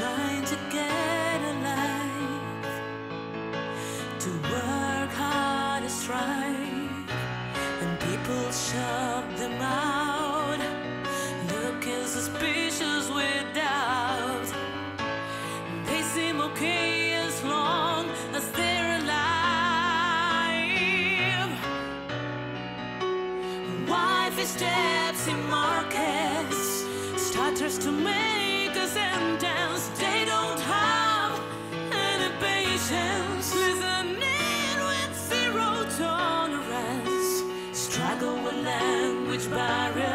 trying to get a life, to work hard and strive, and people shut them out, looking suspicious without. They seem okay as long as they're alive. Wifey steps in markets, starters to make sentence. They don't have any patience, listening with zero tolerance, struggle with language barriers.